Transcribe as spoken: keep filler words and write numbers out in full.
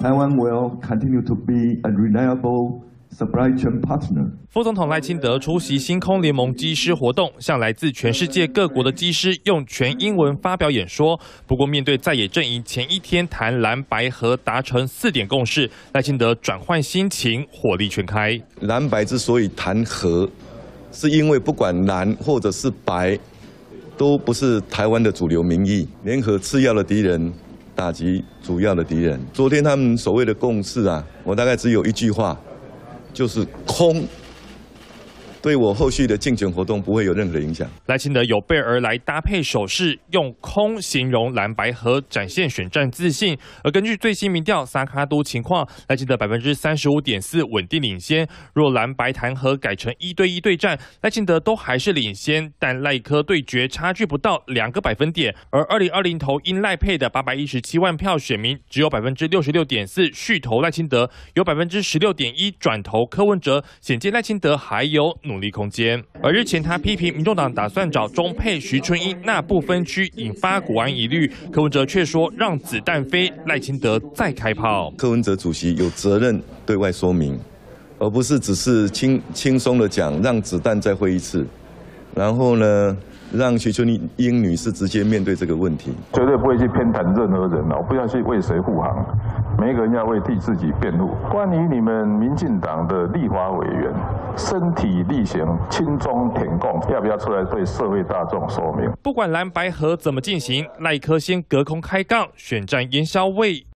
Taiwan will continue to be a reliable supply chain partner. 副总统赖清德出席星空联盟机师活动，向来自全世界各国的机师用全英文发表演说。不过，面对在野阵营前一天谈蓝白合达成四点共识，赖清德转换心情，火力全开。蓝白之所以谈和，是因为不管蓝或者是白，都不是台湾的主流民意。联合次要的敌人，打击主要的敌人。昨天他们所谓的共识啊，我大概只有一句话，就是空。 对我后续的竞选活动不会有任何的影响。赖清德有备而来，搭配手势，用空形容蓝白合，展现选战自信。而根据最新民调，沙卡都情况，赖清德百分之三十五点四稳定领先。若蓝白弹劾改成一对一对战，赖清德都还是领先，但赖柯对决差距不到两个百分点。而二零二零投因赖配的八百一十七万票选民，只有百分之六十六点四续投赖清德，有百分之十六点一转投柯文哲，显见赖清德还有 努力空间。而日前，他批评民众党打算找中配徐春英那不分区，引发国安疑虑。柯文哲却说让子弹飞，赖清德再开炮。柯文哲主席有责任对外说明，而不是只是轻轻松的讲让子弹再飞一次，然后呢，让徐春英女士直接面对这个问题。绝对不会去偏袒任何人，我不要去为谁护航，每一个人要为替自己辩护。关于你们民进党的立法委员 身体力行，轻中舔共，要不要出来对社会大众说明？不管蓝白合怎么进行，赖柯先隔空开杠，选战烟硝味